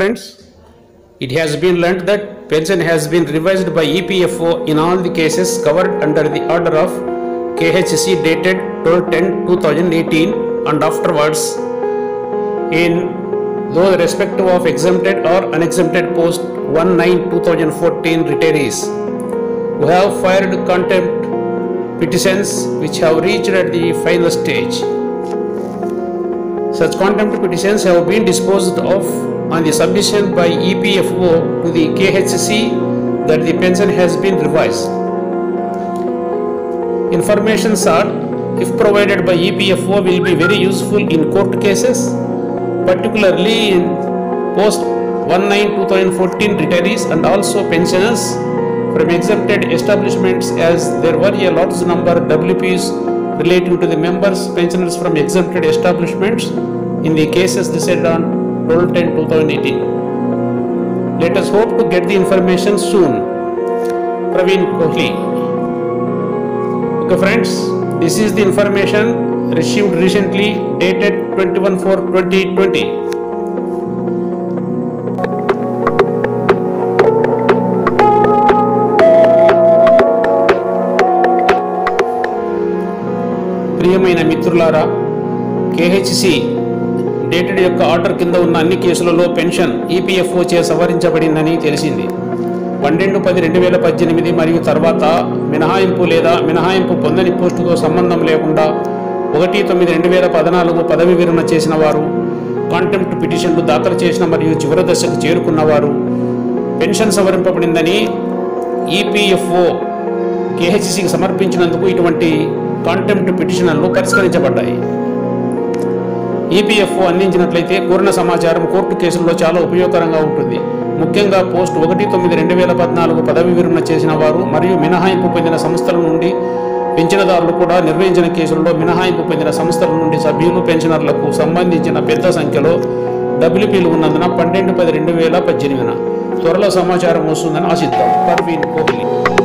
Friends, it has been learnt that pension has been revised by EPFO in all the cases covered under the order of KHC dated 12/10/2018 and afterwards in those respective of exempted or unexempted post 19/2014 retirees who have filed contempt petitions which have reached at the final stage. Such contempt petitions have been disposed of on the submission by EPFO to the KHC that the pension has been revised. Information sought, if provided by EPFO, will be very useful in court cases, particularly in post 19/2014 retirees and also pensioners from exempted establishments, as there were a large number of WPs relating to the members pensioners from exempted establishments in the cases decided on 12/10/2018. Let us hope to get the information soon. Praveen Kohli. Okay friends, this is the information received recently dated 21/4/2020. ప్రియమైన మిత్రులారా, KHC dated యొక్క order కింద ఉన్న అన్ని కేసులలో pension EPFO చే సవరించబడిందని తెలిసింది. 12/10/2018 మరియు తర్వాత మినహాయింపు లేదా మినహాయింపు పొందని పోస్టుతో సంబంధం లేకుండా 1/9/2014 పదవి విరమణ చేసిన వారు, కాంటెంప్ట్ పిటిషన్లు దాఖలు చేసిన మరియు చివరి దశకు చేరుకున్నవారు పెన్షన్ సవరింపబడిందని EPFO KHCకి సమర్పించినందుకు ఇటువంటి కాంటెంప్ట్ పిటిషన్లు పరిష్కరించబడ్డాయి. EPFO అందించినట్లయితే పూర్ణ సమాచారం కోర్టు కేసుల్లో చాలా ఉపయోగకరంగా ఉంటుంది. ముఖ్యంగా పోస్ట్ 19/2014 పదవి విరమణ చేసిన వారు మరియు మినహాయింపు పొందిన సంస్థల నుండి పెన్షన్దారులు కూడా నిర్వహించిన కేసుల్లో మినహాయింపు పొందిన సంస్థల నుండి సభ్యులు పెన్షనర్లకు సంబంధించిన పెద్ద సంఖ్యలో WPలు ఉన్నందున 12/10/2018న త్వరలో సమాచారం వస్తుందని ఆశిద్దాం. పర్వీన్ కోహ్లీ.